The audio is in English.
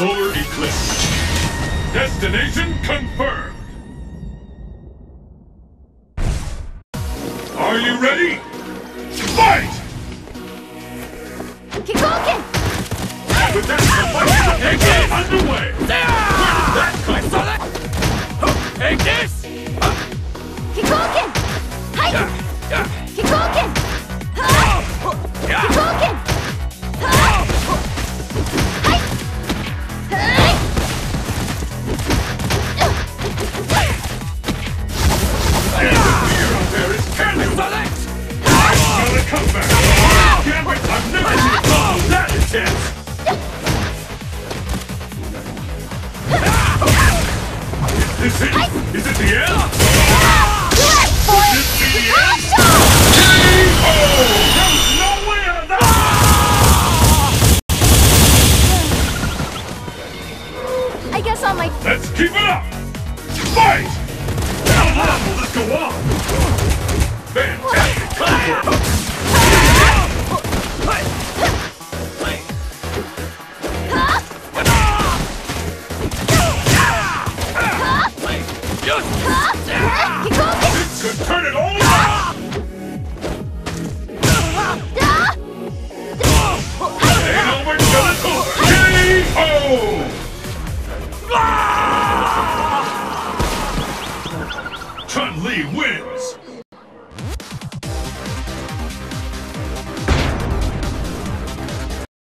Solar eclipse. Destination confirmed. Are you ready? Fight! Kikoken! With that, the fight underway! Where's that coming from? Take this! Kikoken!